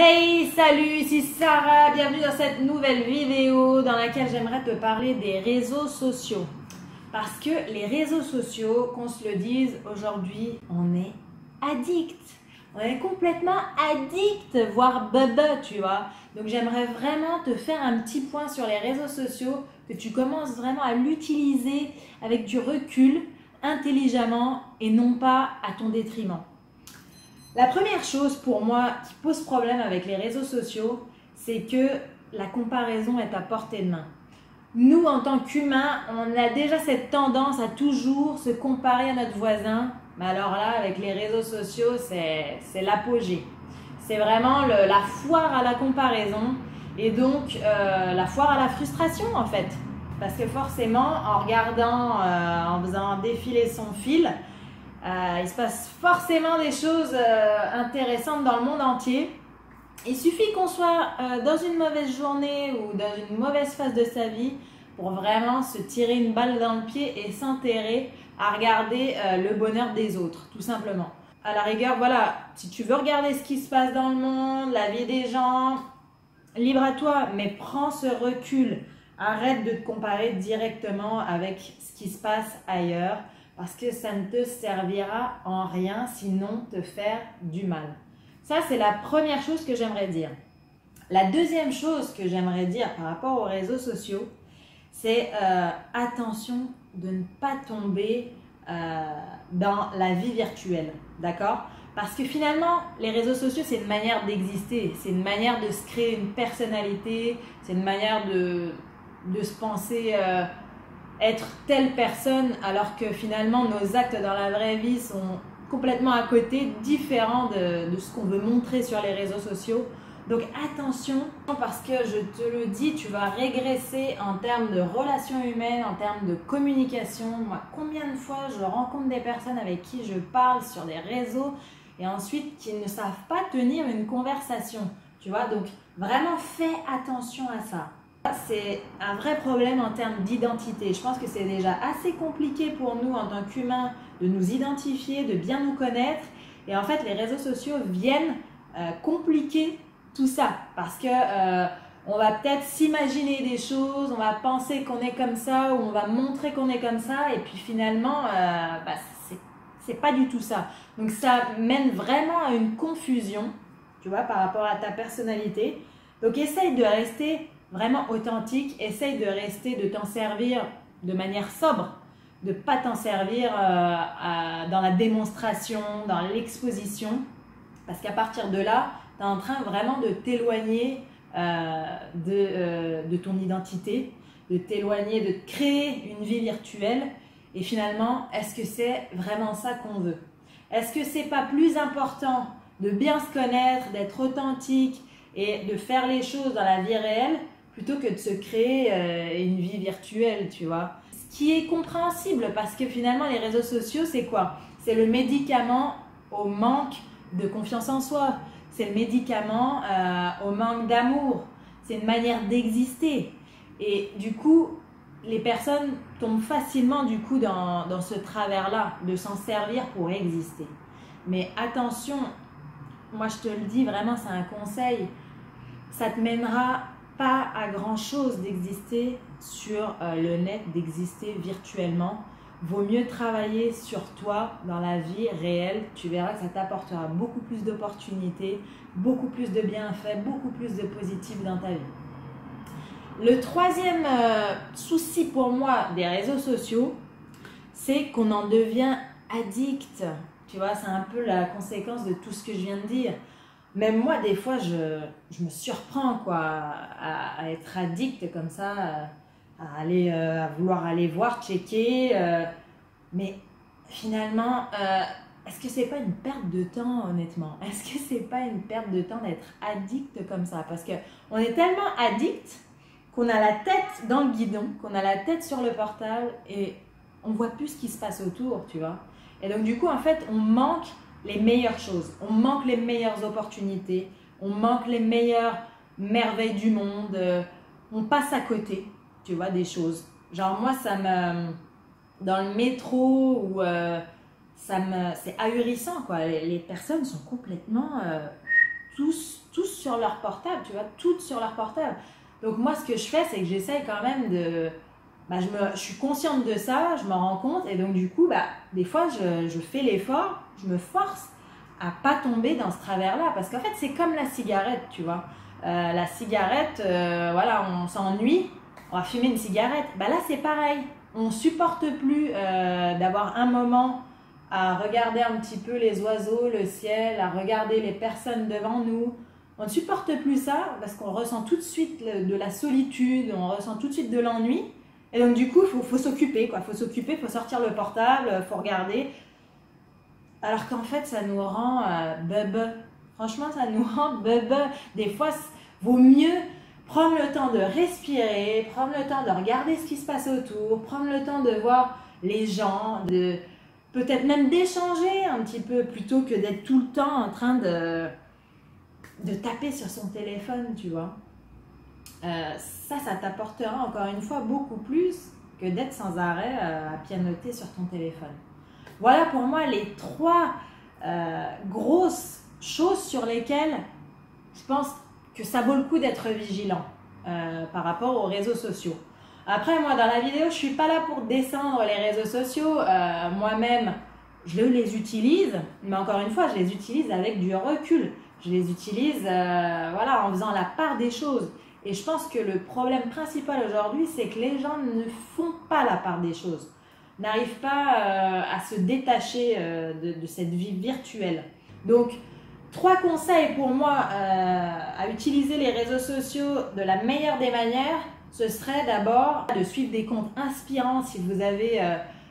Hey, salut, c'est Sarah, bienvenue dans cette nouvelle vidéo dans laquelle j'aimerais te parler des réseaux sociaux. Parce que les réseaux sociaux, qu'on se le dise, aujourd'hui, on est addict. On est complètement addict, voire baba, tu vois. Donc j'aimerais vraiment te faire un petit point sur les réseaux sociaux, que tu commences vraiment à l'utiliser avec du recul, intelligemment et non pas à ton détriment. La première chose pour moi qui pose problème avec les réseaux sociaux, c'est que la comparaison est à portée de main. Nous, en tant qu'humains, on a déjà cette tendance à toujours se comparer à notre voisin. Mais alors là, avec les réseaux sociaux, c'est l'apogée. C'est vraiment la foire à la comparaison et donc la foire à la frustration en fait. Parce que forcément, en regardant, en faisant défiler son fil, il se passe forcément des choses intéressantes dans le monde entier. Il suffit qu'on soit dans une mauvaise journée ou dans une mauvaise phase de sa vie pour vraiment se tirer une balle dans le pied et s'enterrer à regarder le bonheur des autres, tout simplement. À la rigueur, voilà, si tu veux regarder ce qui se passe dans le monde, la vie des gens, libre à toi, mais prends ce recul. Arrête de te comparer directement avec ce qui se passe ailleurs. Parce que ça ne te servira en rien, sinon te faire du mal. Ça, c'est la première chose que j'aimerais dire. La deuxième chose que j'aimerais dire par rapport aux réseaux sociaux, c'est attention de ne pas tomber dans la vie virtuelle, d'accord? Parce que finalement, les réseaux sociaux, c'est une manière d'exister, c'est une manière de se créer une personnalité, c'est une manière de se penser... être telle personne, alors que finalement nos actes dans la vraie vie sont complètement à côté, différents de ce qu'on veut montrer sur les réseaux sociaux. Donc attention, parce que je te le dis, tu vas régresser en termes de relations humaines, en termes de communication. Moi, combien de fois je rencontre des personnes avec qui je parle sur des réseaux et ensuite qui ne savent pas tenir une conversation, tu vois, donc vraiment fais attention à ça. C'est un vrai problème en termes d'identité. Je pense que c'est déjà assez compliqué pour nous en tant qu'humains de nous identifier, de bien nous connaître. Et en fait, les réseaux sociaux viennent compliquer tout ça parce que on va peut-être s'imaginer des choses, on va penser qu'on est comme ça ou on va montrer qu'on est comme ça et puis finalement, c'est pas du tout ça. Donc ça mène vraiment à une confusion, tu vois, par rapport à ta personnalité. Donc essaye de rester vraiment authentique, essaye de rester, de t'en servir de manière sobre, de ne pas t'en servir dans la démonstration, dans l'exposition, parce qu'à partir de là, tu es en train vraiment de t'éloigner de ton identité, de t'éloigner, de créer une vie virtuelle, et finalement, est-ce que c'est vraiment ça qu'on veut? Est-ce que c'est pas plus important de bien se connaître, d'être authentique et de faire les choses dans la vie réelle plutôt que de se créer une vie virtuelle, tu vois. Ce qui est compréhensible parce que finalement, les réseaux sociaux, c'est quoi? C'est le médicament au manque de confiance en soi. C'est le médicament au manque d'amour. C'est une manière d'exister. Et du coup, les personnes tombent facilement du coup dans ce travers-là, de s'en servir pour exister. Mais attention, moi je te le dis vraiment, c'est un conseil. Ça ne te mènera pas à grand-chose d'exister sur le net, d'exister virtuellement. Vaut mieux travailler sur toi dans la vie réelle. Tu verras que ça t'apportera beaucoup plus d'opportunités, beaucoup plus de bienfaits, beaucoup plus de positifs dans ta vie. Le troisième souci pour moi des réseaux sociaux, c'est qu'on en devient addict. Tu vois, c'est un peu la conséquence de tout ce que je viens de dire. Même moi, des fois, je me surprends quoi, à être addict comme ça, à vouloir aller voir, checker. Mais finalement, est-ce que c'est pas une perte de temps, honnêtement? Est-ce que c'est pas une perte de temps d'être addict comme ça? Parce qu'on est tellement addict qu'on a la tête dans le guidon, qu'on a la tête sur le portable et on voit plus ce qui se passe autour, tu vois. Et donc du coup, en fait, on manque les meilleures choses, on manque les meilleures opportunités, on manque les meilleures merveilles du monde, on passe à côté, tu vois, des choses. Genre moi, ça me... dans le métro, ou c'est ahurissant, quoi. Les personnes sont complètement tous sur leur portable, tu vois, toutes sur leur portable. Donc moi, ce que je fais, c'est que j'essaye quand même de... Bah, je suis consciente de ça, je m'en rends compte, et donc du coup, bah, des fois, je fais l'effort, je me force à pas tomber dans ce travers-là, parce qu'en fait, c'est comme la cigarette, tu vois. La cigarette, voilà, on s'ennuie, on va fumer une cigarette. Bah, là, c'est pareil, on supporte plus d'avoir un moment à regarder un petit peu les oiseaux, le ciel, à regarder les personnes devant nous. On ne supporte plus ça parce qu'on ressent tout de suite de la solitude, on ressent tout de suite de l'ennui. Et donc du coup, il faut s'occuper, quoi. Il faut s'occuper, il faut sortir le portable, il faut regarder. Alors qu'en fait, ça nous rend bebe. Franchement, ça nous rend bebe. Des fois, vaut mieux prendre le temps de respirer, prendre le temps de regarder ce qui se passe autour, prendre le temps de voir les gens, de peut-être même d'échanger un petit peu, plutôt que d'être tout le temps en train de taper sur son téléphone, tu vois. Ça t'apportera encore une fois beaucoup plus que d'être sans arrêt à pianoter sur ton téléphone. Voilà pour moi les trois grosses choses sur lesquelles je pense que ça vaut le coup d'être vigilant par rapport aux réseaux sociaux. Après, moi, dans la vidéo, je ne suis pas là pour descendre les réseaux sociaux. Moi-même, je les utilise, mais encore une fois, je les utilise avec du recul. Je les utilise voilà, en faisant la part des choses. Et je pense que le problème principal aujourd'hui, c'est que les gens ne font pas la part des choses, n'arrivent pas à se détacher de cette vie virtuelle. Donc, trois conseils pour moi à utiliser les réseaux sociaux de la meilleure des manières, ce serait d'abord de suivre des comptes inspirants. Si vous avez,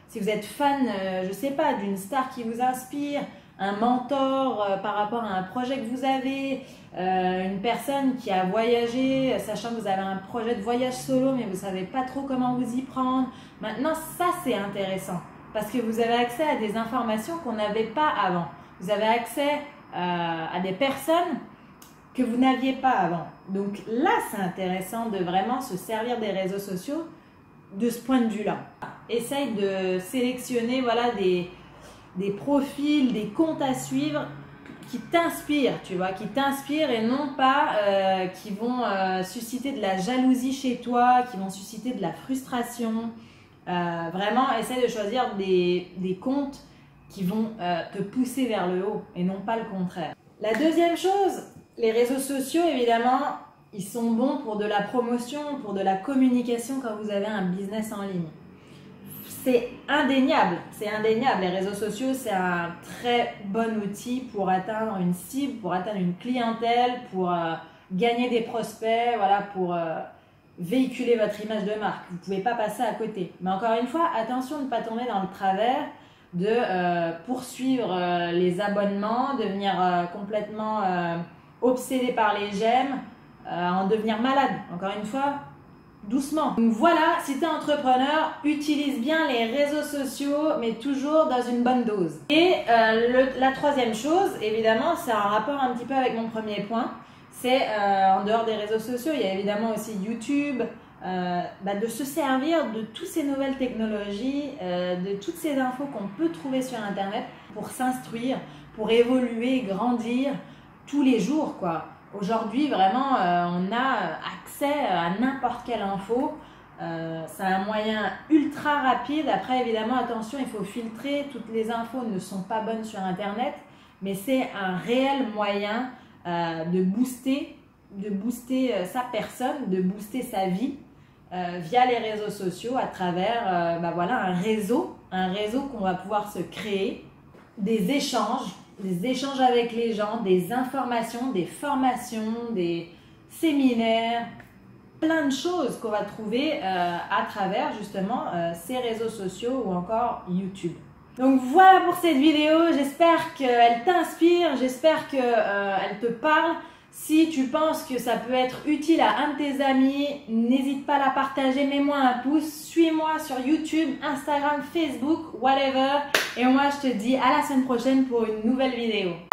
si vous êtes fan, je sais pas, d'une star qui vous inspire, un mentor par rapport à un projet que vous avez, une personne qui a voyagé, sachant que vous avez un projet de voyage solo mais vous ne savez pas trop comment vous y prendre. Maintenant, ça c'est intéressant parce que vous avez accès à des informations qu'on n'avait pas avant. Vous avez accès à des personnes que vous n'aviez pas avant. Donc là, c'est intéressant de vraiment se servir des réseaux sociaux de ce point de vue-là. Essaye de sélectionner, voilà, des profils, des comptes à suivre qui t'inspirent, tu vois, qui t'inspirent et non pas qui vont susciter de la jalousie chez toi, qui vont susciter de la frustration. Vraiment, essaie de choisir des comptes qui vont te pousser vers le haut et non pas le contraire. La deuxième chose, les réseaux sociaux, évidemment, ils sont bons pour de la promotion, pour de la communication quand vous avez un business en ligne. C'est indéniable, les réseaux sociaux, c'est un très bon outil pour atteindre une cible, pour atteindre une clientèle, pour gagner des prospects, voilà, pour véhiculer votre image de marque. Vous ne pouvez pas passer à côté. Mais encore une fois, attention de ne pas tomber dans le travers de poursuivre les abonnements, devenir complètement obsédé par les j'aime, en devenir malade. Encore une fois, doucement. Donc voilà, si tu es entrepreneur, utilise bien les réseaux sociaux, mais toujours dans une bonne dose. Et la troisième chose, évidemment, c'est un rapport un petit peu avec mon premier point, c'est en dehors des réseaux sociaux, il y a évidemment aussi YouTube, bah de se servir de toutes ces nouvelles technologies, de toutes ces infos qu'on peut trouver sur Internet pour s'instruire, pour évoluer, grandir tous les jours, quoi. Aujourd'hui, vraiment, on a accès à n'importe quelle info. C'est un moyen ultra rapide. Après, évidemment, attention, il faut filtrer. Toutes les infos ne sont pas bonnes sur Internet, mais c'est un réel moyen de booster sa personne, de booster sa vie via les réseaux sociaux à travers bah voilà, un réseau qu'on va pouvoir se créer, des échanges avec les gens, des informations, des formations, des séminaires, plein de choses qu'on va trouver à travers justement ces réseaux sociaux ou encore YouTube. Donc voilà pour cette vidéo, j'espère qu'elle t'inspire, j'espère qu'elle te parle. Si tu penses que ça peut être utile à un de tes amis, n'hésite pas à la partager, mets-moi un pouce, suis-moi sur YouTube, Instagram, Facebook, whatever. Et moi, je te dis à la semaine prochaine pour une nouvelle vidéo.